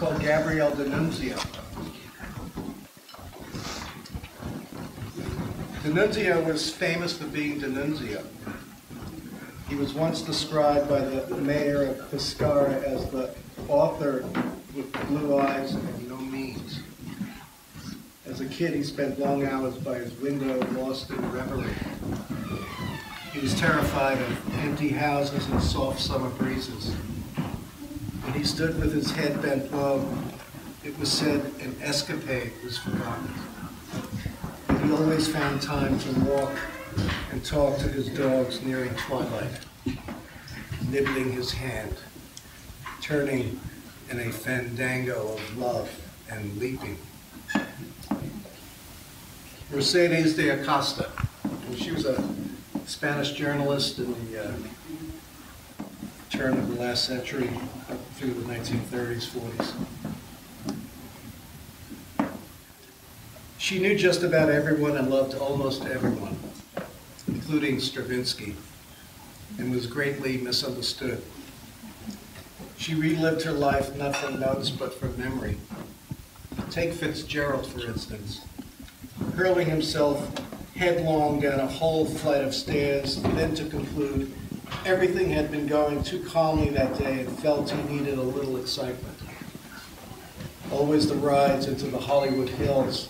called Gabriel D'Annunzio. D'Annunzio was famous for being D'Annunzio. He was once described by the mayor of Pescara as the author with blue eyes and no means. As a kid, he spent long hours by his window, lost in reverie. He was terrified of empty houses and soft summer breezes. When he stood with his head bent low, it was said an escapade was forgotten. He always found time to walk and talk to his dogs nearing twilight, nibbling his hand, turning in a fandango of love and leaping. Mercedes de Acosta, she was a Spanish journalist in the turn of the last century, up through the 1930s, 40s. She knew just about everyone and loved almost everyone, including Stravinsky, and was greatly misunderstood. She relived her life not from notes but from memory. Take Fitzgerald, for instance, hurling himself headlong down a whole flight of stairs, then to conclude everything had been going too calmly that day and felt he needed a little excitement. Always the rides into the Hollywood Hills,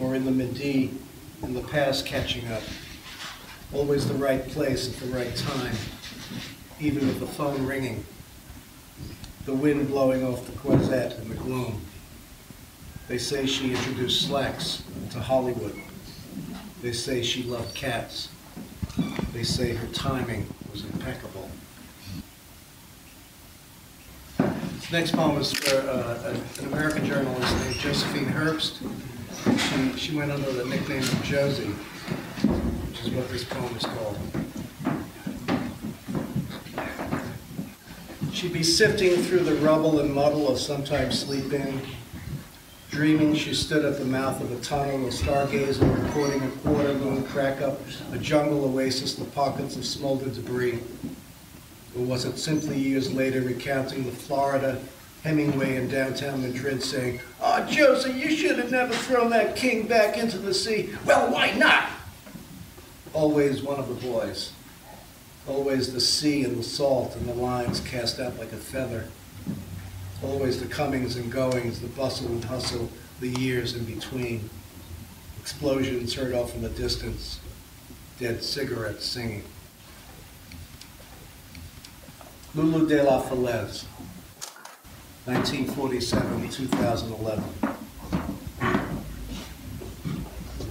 or in the Midi, and the past catching up. Always the right place at the right time, even with the phone ringing, the wind blowing off the Croisette in the gloom. They say she introduced slacks to Hollywood. They say she loved cats. They say her timing was impeccable. This next poem is for an American journalist named Josephine Herbst. She went under the nickname of Josie, which is what this poem is called. She'd be sifting through the rubble and muddle of sometimes sleeping, dreaming she stood at the mouth of a tunnel, a stargazer, recording a quarter-moon crack-up, a jungle oasis, the pockets of smoldered debris. Or was it simply years later recounting the Florida Hemingway in downtown Madrid saying, "Oh, Josie, you should have never thrown that king back into the sea." "Well, why not?" Always one of the boys. Always the sea and the salt and the lines cast out like a feather. Always the comings and goings, the bustle and hustle, the years in between. Explosions heard off in the distance. Dead cigarettes singing. Lulu de la Falaise. 1947-2011.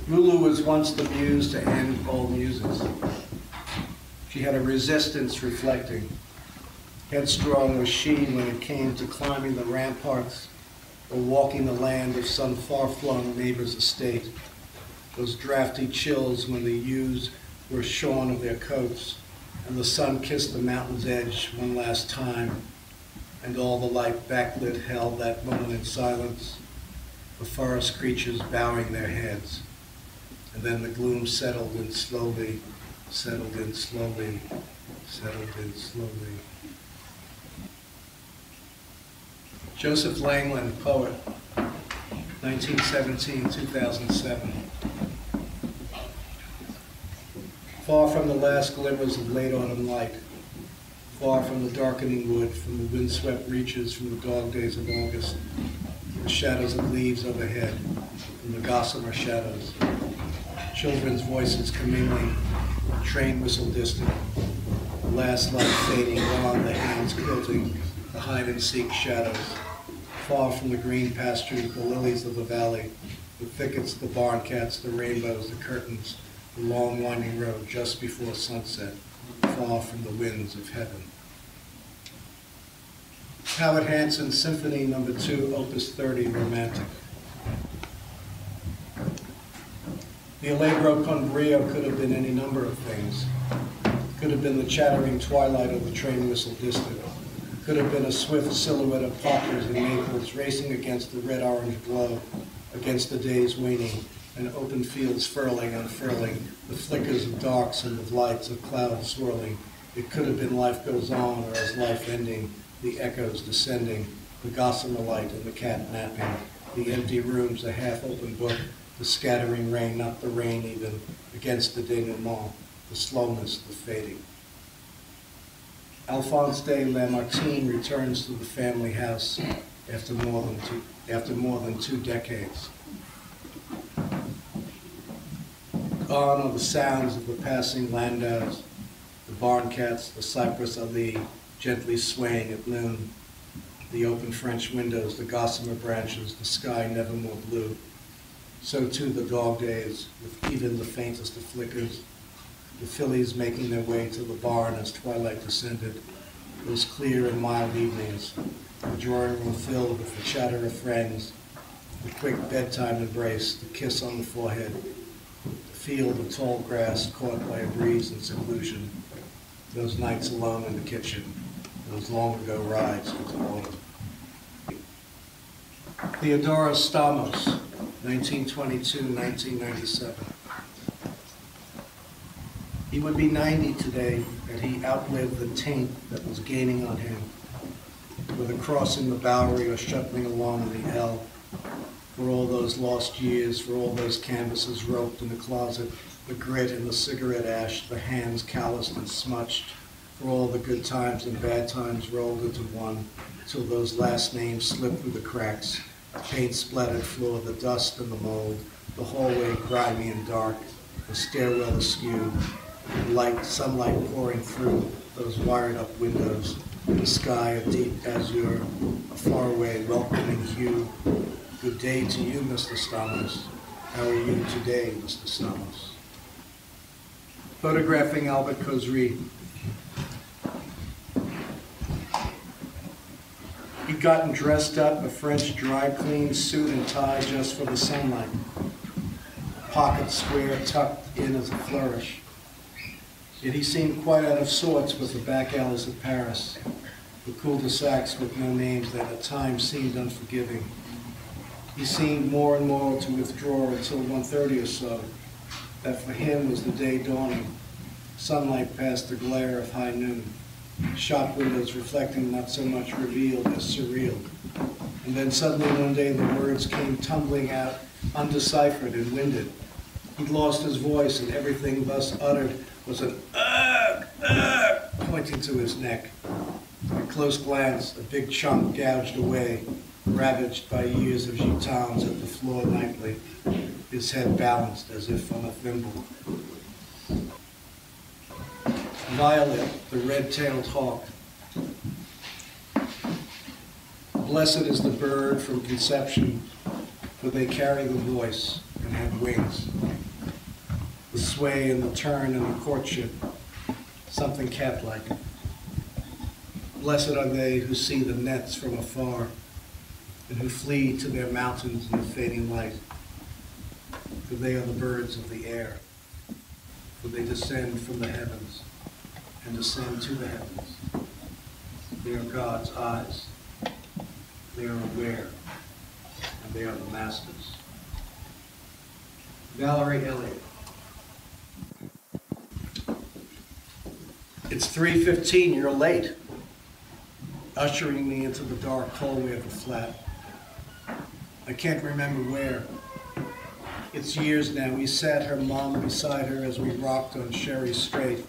Lulu was once the muse to end all muses. She had a resistance reflecting. Headstrong was she when it came to climbing the ramparts or walking the land of some far-flung neighbor's estate. Those drafty chills when the ewes were shorn of their coats and the sun kissed the mountain's edge one last time, and all the light backlit held that moment in silence, the forest creatures bowing their heads. And then the gloom settled in slowly, settled in slowly, settled in slowly. Joseph Langland, poet, 1917-2007. Far from the last glimmers of late autumn light, far from the darkening wood, from the windswept reaches, from the dog days of August, the shadows of leaves overhead, and the gossamer shadows, children's voices commingling, a train whistle distant, the last light fading on, the hounds quilting, the hide-and-seek shadows, far from the green pastures, the lilies of the valley, the thickets, the barn cats, the rainbows, the curtains, the long winding road just before sunset, far from the winds of heaven. Howard Hanson, Symphony No. 2, Opus 30, Romantic. The Allegro con brio could have been any number of things. Could have been the chattering twilight of the train whistle distant. Could have been a swift silhouette of poplars and maples racing against the red-orange glow, against the day's waning, and open fields furling, unfurling, the flickers of darks and of lights, of clouds swirling. It could have been life goes on, or as life ending, the echoes descending, the gossamer light and the cat napping, the empty rooms, the half-open book, the scattering rain, not the rain even, against the denouement, the slowness, the fading. Alphonse de Lamartine returns to the family house after more than two decades. Gone are the sounds of the passing landows, the barn cats, the cypress allée gently swaying at noon, the open French windows, the gossamer branches, the sky never more blue. So too the dog days, with even the faintest of flickers, the fillies making their way to the barn as twilight descended, those clear and mild evenings, the drawing room filled with the chatter of friends, the quick bedtime embrace, the kiss on the forehead, the field of tall grass caught by a breeze in seclusion, those nights alone in the kitchen, those long-ago rides into autumn. Theodora Stamos, 1922-1997. He would be 90 today, and he outlived the taint that was gaining on him, whether crossing the Bowery or shuttling along the L, for all those lost years, for all those canvases roped in the closet, the grit and the cigarette ash, the hands calloused and smutched, for all the good times and bad times rolled into one, till those last names slipped through the cracks, the paint splattered floor, the dust and the mold, the hallway grimy and dark, the stairwell askew, the light, sunlight pouring through those wired-up windows, the sky a deep azure, a faraway welcoming hue. Good day to you, Mr. Stamos. How are you today, Mr. Stamos? Photographing Albert Kosri. He'd gotten dressed up in a French dry-clean suit and tie just for the sunlight. Pocket square tucked in as a flourish. Yet he seemed quite out of sorts with the back alleys of Paris, the cul-de-sacs with no names that at times seemed unforgiving. He seemed more and more to withdraw until 1:30 or so, that for him was the day dawning, sunlight past the glare of high noon, shop windows reflecting not so much revealed as surreal. And then suddenly one day the words came tumbling out, undeciphered and winded. He'd lost his voice, and everything thus uttered was an ugh, ugh, pointing to his neck. At close glance, a big chunk gouged away, ravaged by years of gitans at the floor nightly, his head balanced as if on a thimble. Violet, the red-tailed hawk. Blessed is the bird from conception, for they carry the voice and have wings. The sway and the turn and the courtship, something cat-like. Blessed are they who see the nets from afar and who flee to their mountains in the fading light, for they are the birds of the air, for they descend from the heavens and descend to the heavens. They are God's eyes, they are aware, and they are the masters. Valerie Elliott. It's 3:15, you're late, ushering me into the dark hallway of the flat. I can't remember where. It's years now. We sat, her mom beside her, as we rocked on Sherry Strait,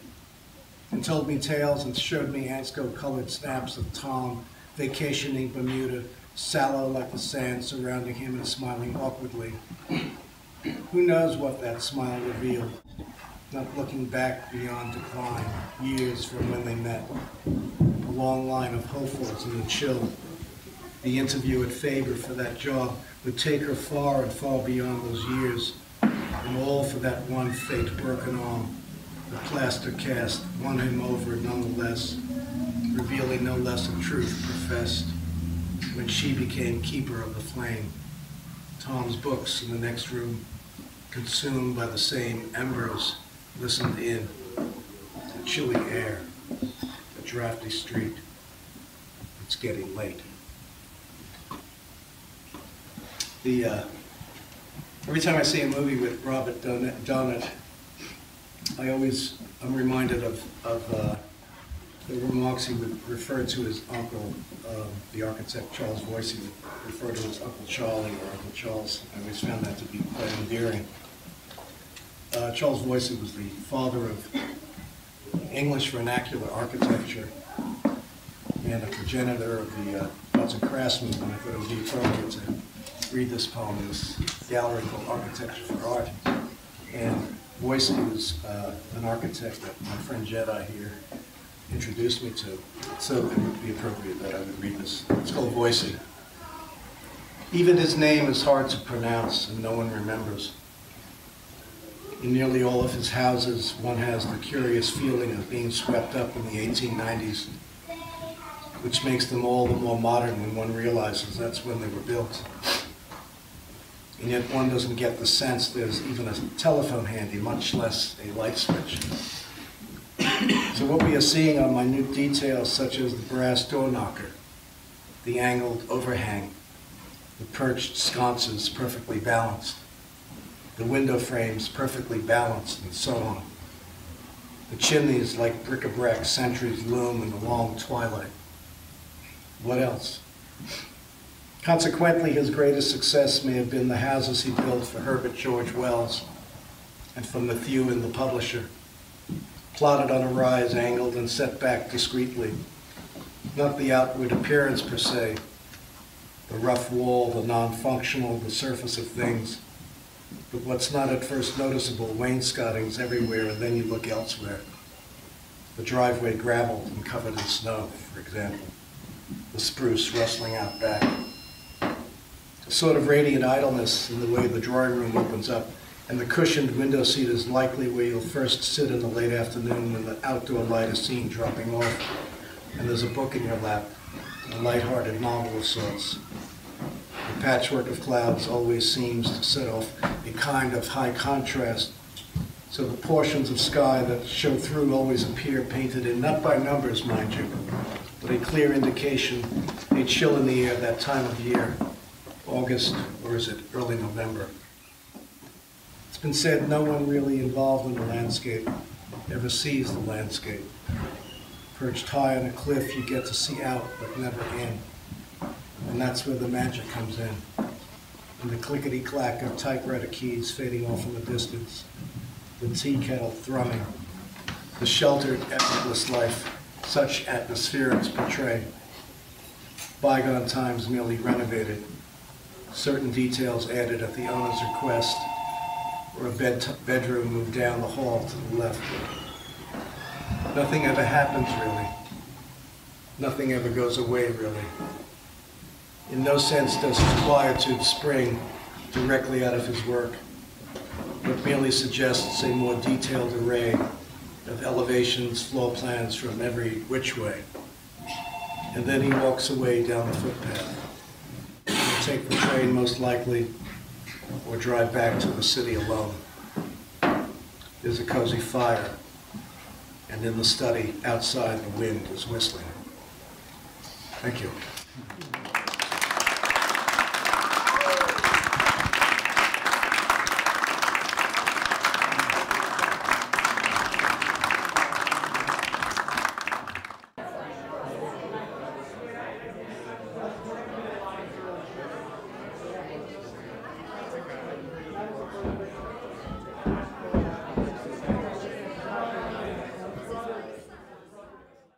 and told me tales and showed me Ansco-colored snaps of Tom vacationing Bermuda, sallow like the sand surrounding him and smiling awkwardly. Who knows what that smile revealed, not looking back beyond decline, years from when they met. A long line of hopefuls in the chill. The interview at Faber for that job would take her far and far beyond those years, and all for that one faked broken arm, the plaster cast won him over nonetheless, revealing no less a truth professed when she became keeper of the flame. Tom's books in the next room, consumed by the same embers, listened in, the chilly air, the drafty street. It's getting late. Every time I see a movie with Robert Donat, I'm reminded of the remarks he would refer to his uncle, the architect Charles Voysey would refer to as Uncle Charlie or Uncle Charles. I always found that to be quite endearing. Charles Voysey was the father of English vernacular architecture and a progenitor of the arts and crafts movement. I thought it would be appropriate to read this poem, this gallery called Architecture for Art. And Voysey was an architect that my friend Jedi here introduced me to, so it would be appropriate that I would read this. It's called Voysey. Even his name is hard to pronounce and no one remembers. In nearly all of his houses, one has the curious feeling of being swept up in the 1890s, which makes them all the more modern when one realizes that's when they were built. And yet one doesn't get the sense there's even a telephone handy, much less a light switch. So what we are seeing are minute details such as the brass door knocker, the angled overhang, the perched sconces perfectly balanced, the window frames perfectly balanced, and so on. The chimneys, like bric-a-brac sentries, loom in the long twilight. What else? Consequently, his greatest success may have been the houses he built for Herbert George Wells and from Matthew and the publisher, plotted on a rise, angled, and set back discreetly. Not the outward appearance per se, the rough wall, the non-functional, the surface of things, but what's not at first noticeable, wainscotings everywhere, and then you look elsewhere. The driveway graveled and covered in snow, for example. The spruce rustling out back. A sort of radiant idleness in the way the drawing room opens up, and the cushioned window seat is likely where you'll first sit in the late afternoon when the outdoor light is seen dropping off, and there's a book in your lap, a light-hearted novel of sorts. The patchwork of clouds always seems to set off a kind of high contrast, so the portions of sky that show through always appear painted in, not by numbers, mind you, but a clear indication, a chill in the air that time of year, August, or is it early November? It's been said no one really involved in the landscape ever sees the landscape. Perched high on a cliff, you get to see out, but never in. And that's where the magic comes in, and the clickety-clack of typewriter keys fading off in the distance, the tea kettle thrumming, the sheltered, effortless life such atmospherics portray. Bygone times merely renovated, certain details added at the owner's request, or a bedroom moved down the hall to the left. Nothing ever happens, really. Nothing ever goes away, really. In no sense does his quietude spring directly out of his work, but merely suggests a more detailed array of elevations, floor plans from every which way. And then he walks away down the footpath. He'll take the train, most likely, or drive back to the city alone. There's a cozy fire, and in the study outside, the wind is whistling. Thank you.